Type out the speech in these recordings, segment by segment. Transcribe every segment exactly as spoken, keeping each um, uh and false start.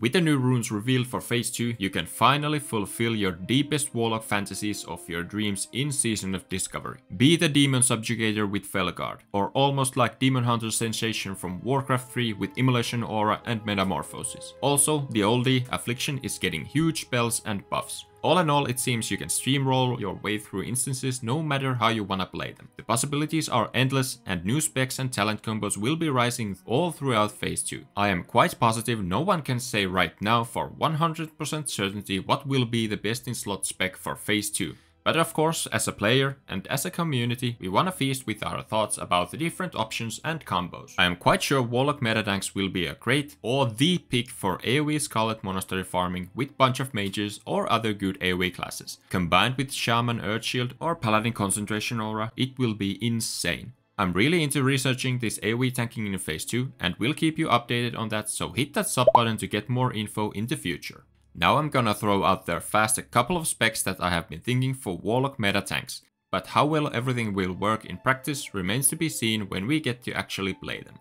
With the new runes revealed for phase two, you can finally fulfill your deepest Warlock fantasies of your dreams in Season of Discovery. Be the Demon Subjugator with Felguard, or almost like Demon Hunter sensation from Warcraft three with Immolation Aura and Metamorphosis. Also, the oldie, Affliction, is getting huge spells and buffs. All in all, it seems you can steamroll your way through instances no matter how you wanna play them. The possibilities are endless and new specs and talent combos will be rising all throughout phase two. I am quite positive no one can say right now for one hundred percent certainty what will be the best in slot spec for phase two. But of course, as a player and as a community, we wanna feast with our thoughts about the different options and combos. I am quite sure Warlock Metatanks will be a great or the pick for AoE Scarlet Monastery farming with bunch of mages or other good AoE classes. Combined with Shaman, Earth Shield or Paladin Concentration Aura, it will be insane. I'm really into researching this AoE tanking in phase two and will keep you updated on that, so hit that sub button to get more info in the future. Now I'm gonna throw out there fast a couple of specs that I have been thinking for Warlock meta tanks, but how well everything will work in practice remains to be seen when we get to actually play them.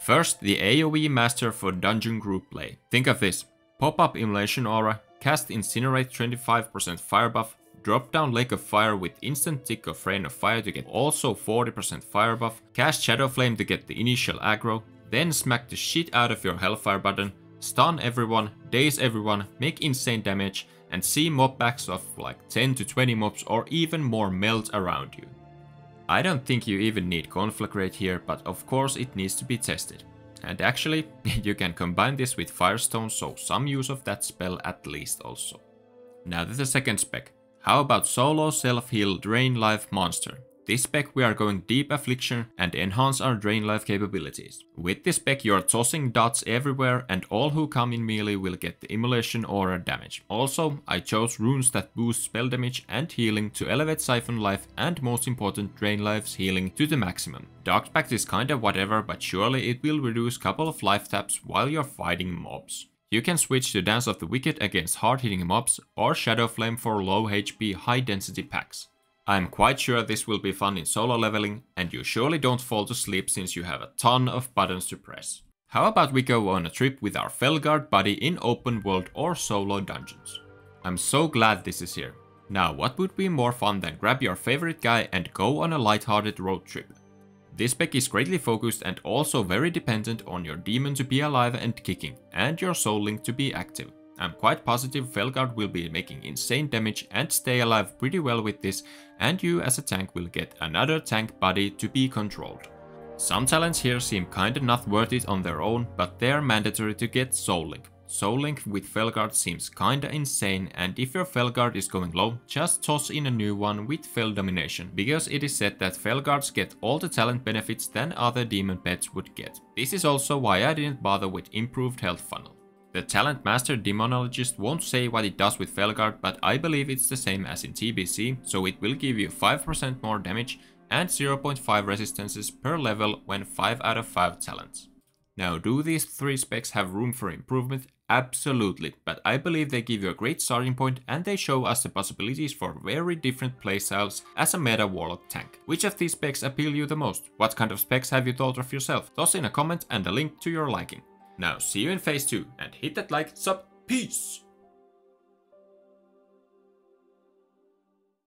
First, the AoE Master for dungeon group play. Think of this: pop up Immolation Aura, cast Incinerate twenty-five percent fire buff, drop down Lake of Fire with instant tick of Rain of Fire to get also forty percent fire buff, cast Shadow Flame to get the initial aggro, then smack the shit out of your Hellfire button, stun everyone, daze everyone, make insane damage, and see mob backs of like ten to twenty mobs or even more melt around you. I don't think you even need Conflagrate here, but of course it needs to be tested. And actually, you can combine this with Firestone, so some use of that spell at least also. Now to the second spec. How about solo self-heal Drain Life monster? This spec we are going deep Affliction and enhance our Drain Life capabilities. With this spec you are tossing dots everywhere and all who come in melee will get the Immolation Aura damage. Also, I chose runes that boost spell damage and healing to elevate Siphon Life and most important Drain Life's healing to the maximum. Dark Pact is kinda whatever, but surely it will reduce couple of life taps while you're fighting mobs. You can switch to Dance of the Wicked against hard hitting mobs or Shadow Flame for low H P high density packs. I'm quite sure this will be fun in solo leveling, and you surely don't fall to sleep since you have a ton of buttons to press. How about we go on a trip with our Felguard buddy in open world or solo dungeons? I'm so glad this is here. Now what would be more fun than grab your favorite guy and go on a lighthearted road trip? This spec is greatly focused and also very dependent on your demon to be alive and kicking, and your Soul Link to be active. I'm quite positive Felguard will be making insane damage and stay alive pretty well with this, and you as a tank will get another tank buddy to be controlled. Some talents here seem kinda not worth it on their own, but they're mandatory to get Soul Link. Soul Link with Felguard seems kinda insane, and if your Felguard is going low, just toss in a new one with Fel Domination, because it is said that Felguards get all the talent benefits than other demon pets would get. This is also why I didn't bother with improved health funnel. The talent Master Demonologist won't say what it does with Felguard, but I believe it's the same as in T B C, so it will give you five percent more damage and zero point five resistances per level when five out of five talents. Now, do these three specs have room for improvement? Absolutely, but I believe they give you a great starting point and they show us the possibilities for very different playstyles as a meta Warlock tank. Which of these specs appeal you the most? What kind of specs have you thought of yourself? Toss in a comment and a link to your liking. Now see you in phase two and hit that like, sub, peace!